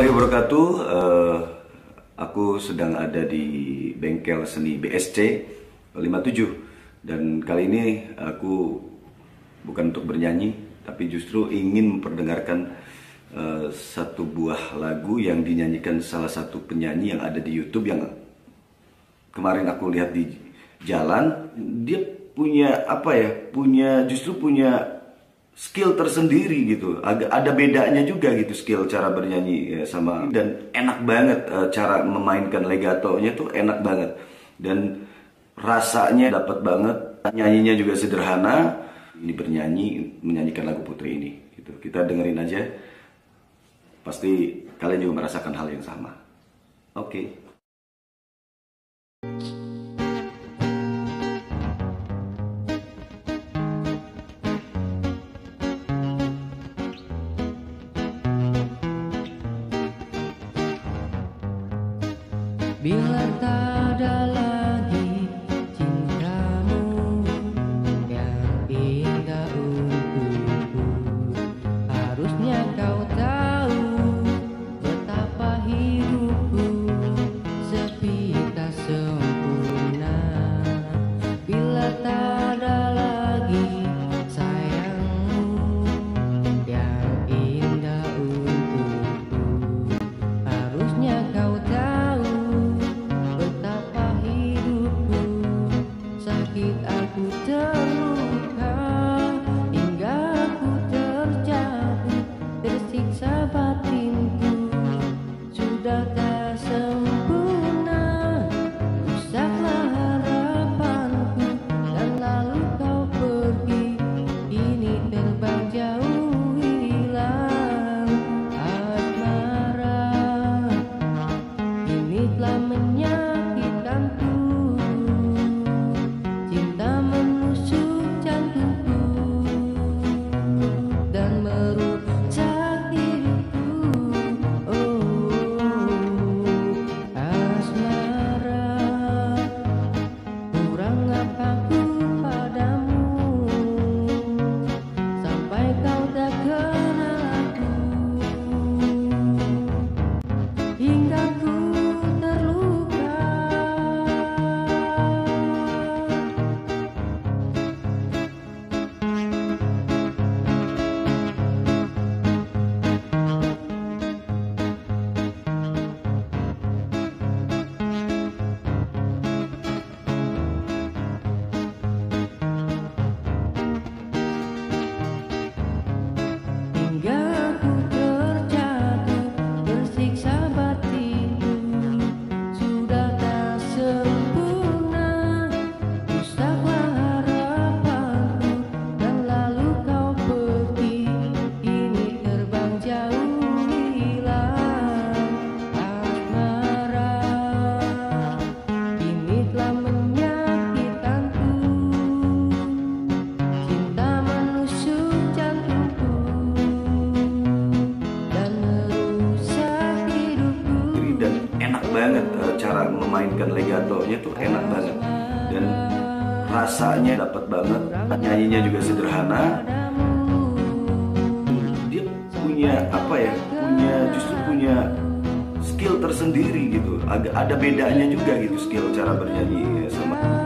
warahmatullahi wabarakatuh. Aku sedang ada di bengkel seni BSC 57 dan kali ini aku bukan untuk bernyanyi, tapi justru ingin memperdengarkan satu buah lagu yang dinyanyikan salah satu penyanyi yang ada di YouTube, yang kemarin aku lihat di jalan. Dia punya apa ya? Justru punya skill tersendiri gitu, agak ada bedanya juga gitu skill cara bernyanyi ya, sama dan enak banget cara memainkan legatonya tuh enak banget dan rasanya dapat banget, nyanyinya juga sederhana. Ini bernyanyi menyanyikan lagu Putri ini gitu, kita dengerin aja, pasti kalian juga merasakan hal yang sama. Oke. Bila tak ada lagi cintamu yang indah untukku, harusnya kau tahu betapa hidupku sepi tak sempurna. Bila tak ada lagi sayangmu yang indah untukku, harusnya kau tahu aku terluka hingga aku terjatuh, tersiksa batinku sudah tak sempurna, rusaklah harapanku dan lalu kau pergi, ini terbang jauh hilang asmara, ini telah menyakitanku. Cara memainkan legatonya tuh enak banget dan rasanya dapat banget, nyanyinya juga sederhana. Dia punya apa ya? Justru punya skill tersendiri gitu, agak ada bedanya juga gitu skill cara bernyanyi ya, sama.